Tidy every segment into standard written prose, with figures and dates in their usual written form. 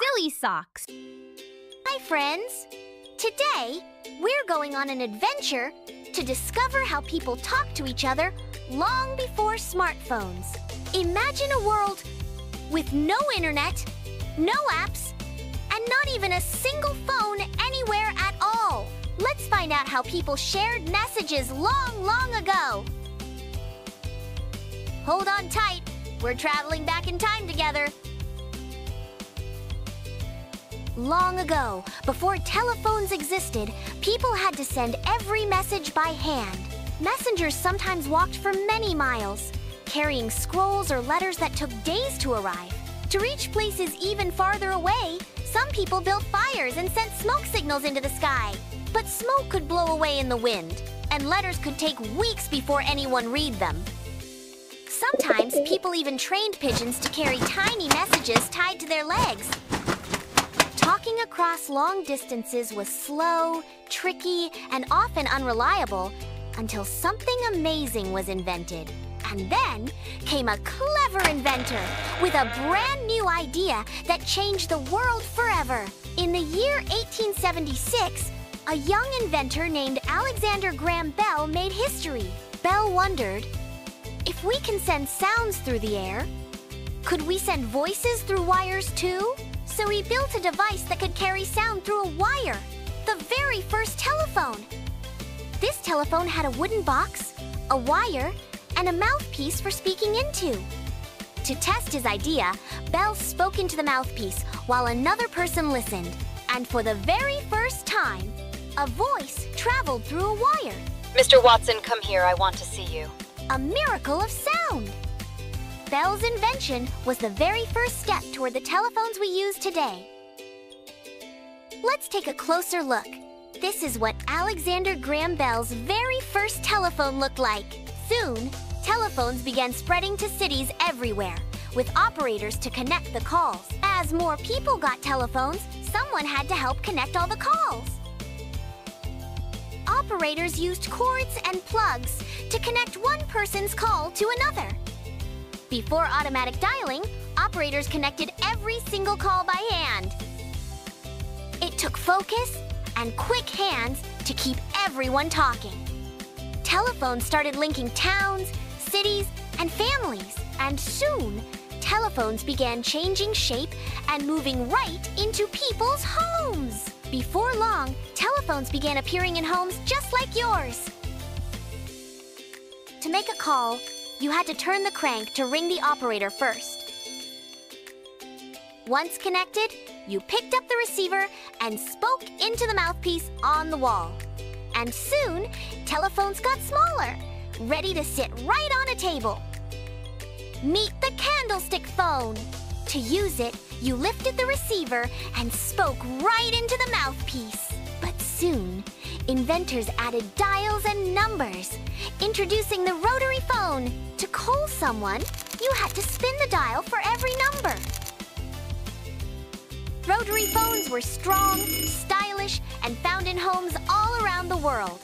Silly socks. Hi, friends. Today, we're going on an adventure to discover how people talk to each other long before smartphones. Imagine a world with no internet, no apps, and not even a single phone anywhere at all. Let's find out how people shared messages long ago. Hold on tight. We're traveling back in time together. Long ago, before telephones existed, people had to send every message by hand. Messengers sometimes walked for many miles, carrying scrolls or letters that took days to arrive. To reach places even farther away, some people built fires and sent smoke signals into the sky. But smoke could blow away in the wind, and letters could take weeks before anyone read them. Sometimes people even trained pigeons to carry tiny messages tied to their legs. Talking across long distances was slow, tricky, and often unreliable until something amazing was invented. And then came a clever inventor with a brand new idea that changed the world forever. In the year 1876, a young inventor named Alexander Graham Bell made history. Bell wondered, if we can send sounds through the air, could we send voices through wires too? So he built a device that could carry sound through a wire, the very first telephone. This telephone had a wooden box, a wire, and a mouthpiece for speaking into. To test his idea, Bell spoke into the mouthpiece while another person listened. And for the very first time, a voice traveled through a wire. Mr. Watson, come here. I want to see you. A miracle of sound. Bell's invention was the very first step toward the telephones we use today. Let's take a closer look. This is what Alexander Graham Bell's very first telephone looked like. Soon, telephones began spreading to cities everywhere, with operators to connect the calls. As more people got telephones, someone had to help connect all the calls. Operators used cords and plugs to connect one person's call to another. Before automatic dialing, operators connected every single call by hand. It took focus and quick hands to keep everyone talking. Telephones started linking towns, cities, and families, and soon, telephones began changing shape and moving right into people's homes. Before long, telephones began appearing in homes just like yours. To make a call, you had to turn the crank to ring the operator first. Once connected, you picked up the receiver and spoke into the mouthpiece on the wall. And soon, telephones got smaller, ready to sit right on a table. Meet the candlestick phone. To use it, you lifted the receiver and spoke right into the mouthpiece. But soon, inventors added dials and numbers, introducing the rotary phone. To call someone, you had to spin the dial for every number. Rotary phones were strong, stylish, and found in homes all around the world.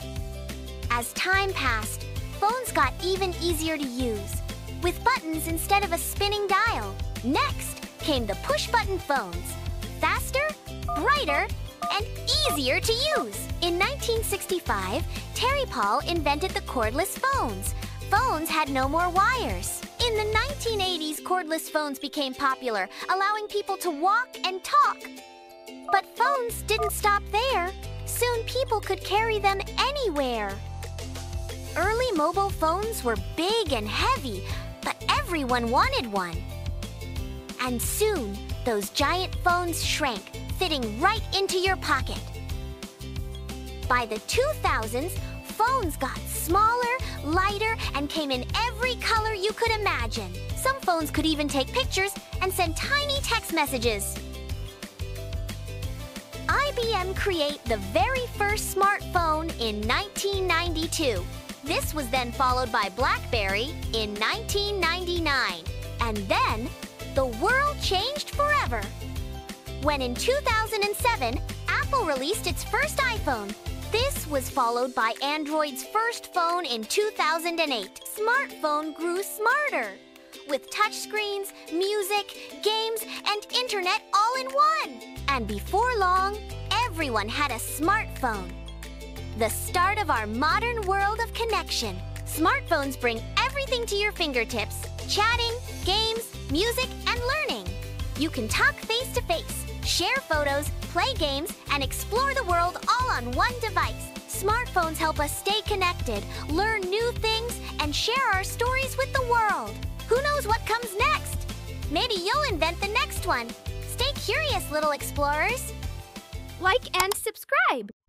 As time passed, phones got even easier to use, with buttons instead of a spinning dial. Next came the push-button phones, faster, brighter, and easier to use. In 1965, Terry Paul invented the cordless phones. Phones had no more wires. In the 1980s, cordless phones became popular, allowing people to walk and talk. But phones didn't stop there. Soon people could carry them anywhere. Early mobile phones were big and heavy, but everyone wanted one. And soon, those giant phones shrank, fitting right into your pocket. By the 2000s, phones got smaller, lighter, and came in every color you could imagine. Some phones could even take pictures and send tiny text messages. IBM created the very first smartphone in 1992. This was then followed by BlackBerry in 1999. And then, the world changed forever when in 2007, Apple released its first iPhone. This was followed by Android's first phone in 2008. Smartphone grew smarter, with touchscreens, music, games, and internet all in one. And before long, everyone had a smartphone. The start of our modern world of connection. Smartphones bring everything to your fingertips: chatting, games, music, and learning. You can talk face to face, share photos, play games, and explore the world all on one device. Smartphones help us stay connected, learn new things, and share our stories with the world. Who knows what comes next? Maybe you'll invent the next one. Stay curious, little explorers. Like and subscribe.